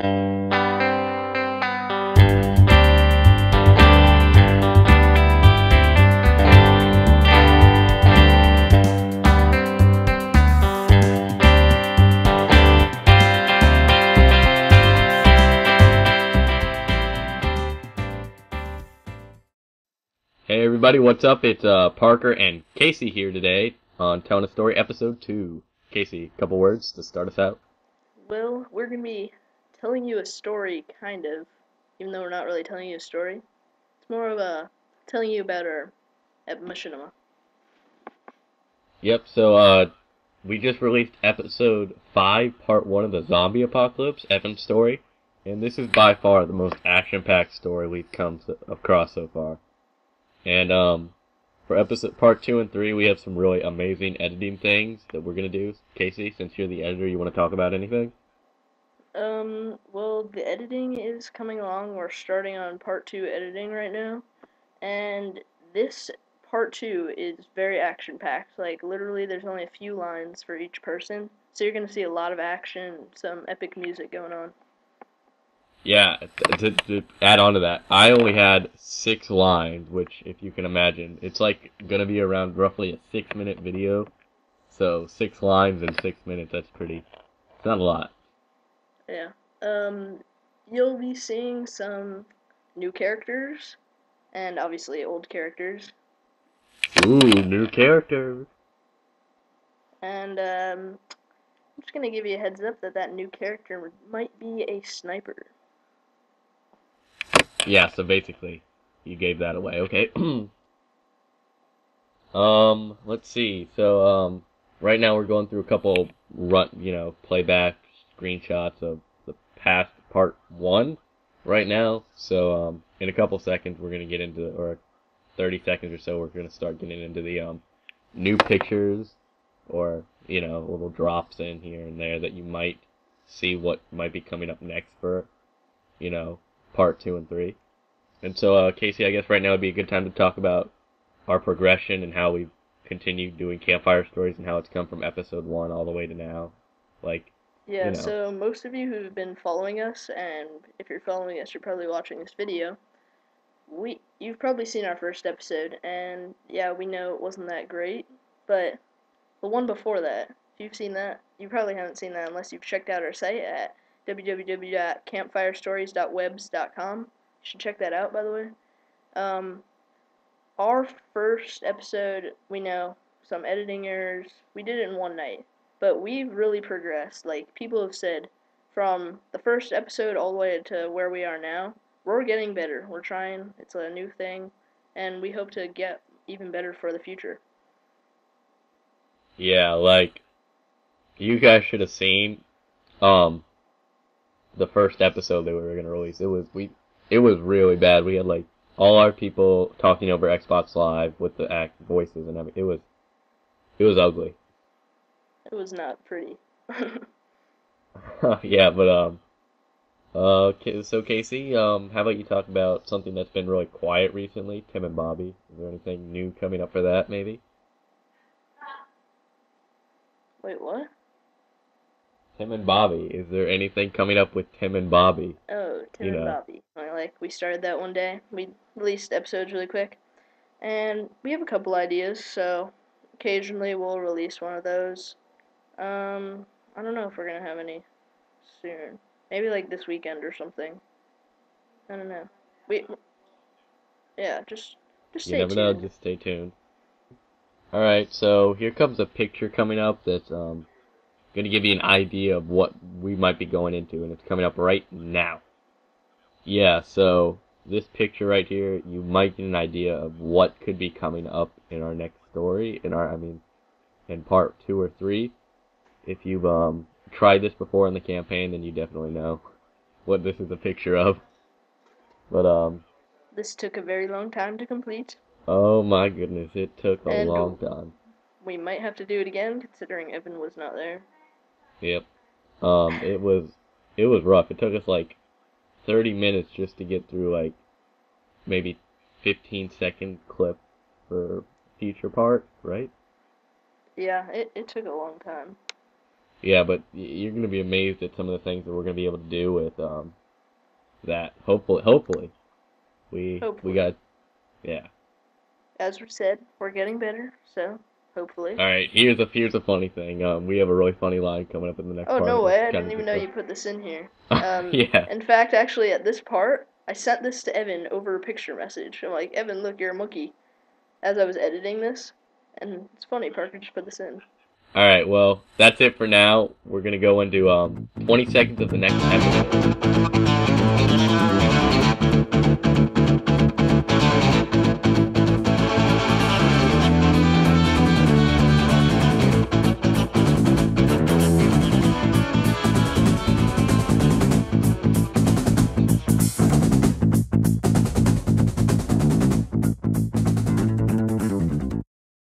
Hey everybody, what's up? It's Parker and Casey here today on Telling a Story Episode 2. Casey, a couple words to start us out? Well, we're going to be telling you a story, kind of, even though we're not really telling you a story. It's more of a telling you about our Epimachinima. Yep, so we just released Episode 5, Part 1 of the Zombie Apocalypse, Epim's story. And this is by far the most action-packed story we've come across so far. And for episode part 2 and 3, we have some really amazing editing things that we're going to do. Casey, since you're the editor, you want to talk about anything? Well, the editing is coming along. We're starting on part 2 editing right now. And this part 2 is very action-packed. Like, literally, there's only a few lines for each person. So you're going to see a lot of action, some epic music going on. Yeah, to add on to that, I only had 6 lines, which, if you can imagine, it's like going to be around roughly a 6-minute video. So 6 lines in 6 minutes, that's pretty, it's not a lot. Yeah. You'll be seeing some new characters, and obviously old characters. Ooh, new characters! And, I'm just going to give you a heads up that new character might be a sniper. Yeah, so basically, you gave that away. Okay. Let's see. So, right now we're going through a couple playback screenshots of the past part 1 right now. So, in a couple seconds we're gonna get into, or 30 seconds or so, we're gonna start getting into the new pictures or little drops in here and there that you might see what might be coming up next for part 2 and 3. And so, Casey, I guess right now would be a good time to talk about our progression and how we've continued doing Campfire Stories and how it's come from Episode 1 all the way to now. So most of you who've been following us, and if you're following us, you're probably watching this video, you've probably seen our first episode, and yeah, we know it wasn't that great, but the one before that, if you've seen that, you probably haven't seen that unless you've checked out our site at www.campfirestories.webs.com. You should check that out, by the way. Our first episode, we know, some editing errors. We did it in one night, but we've really progressed. Like, people have said, from the first episode all the way to where we are now, we're getting better. We're trying. It's a new thing, and we hope to get even better for the future. Yeah, like, you guys should have seen, the first episode that we were gonna release. It was really bad. We had like all our people talking over Xbox Live with the voices and everything. It was ugly. It was not pretty. Yeah, but so Casey, how about you talk about something that's been really quiet recently, Tim and Bobby? Is there anything new coming up for that, maybe? Wait, what? Tim and Bobby. Is there anything coming up with Tim and Bobby? Oh, Tim and Bobby. Like, we started that one day. We released episodes really quick. And we have a couple ideas, so occasionally we'll release one of those. I don't know if we're going to have any soon. Maybe like this weekend or something. I don't know. Just stay tuned. You never know, just stay tuned. Alright, so here comes a picture coming up that's, going to give you an idea of what we might be going into, and it's coming up right now. Yeah, so this picture right here, you might get an idea of what could be coming up in our next story, in part 2 or 3. If you've tried this before in the campaign, then you definitely know what this is a picture of. But this took a very long time to complete. Oh my goodness, it took a long time. We might have to do it again, considering Evan was not there. Yep. It was rough. It took us like 30 minutes just to get through like maybe 15-second clip for future part, right? Yeah, it took a long time. yeah, but you're going to be amazed at some of the things that we're going to be able to do with that. Hopefully. We got, yeah. As we said, we're getting better, so hopefully. All right, here's a funny thing. We have a really funny line coming up in the next part. Oh, no way. I didn't even know you put this in here. Yeah. In fact, actually, at this part, I sent this to Evan over a picture message. I'm like, Evan, look, you're a monkey. As I was editing this, and it's funny, Parker just put this in. All right, well, that's it for now. We're going to go into 20 seconds of the next episode.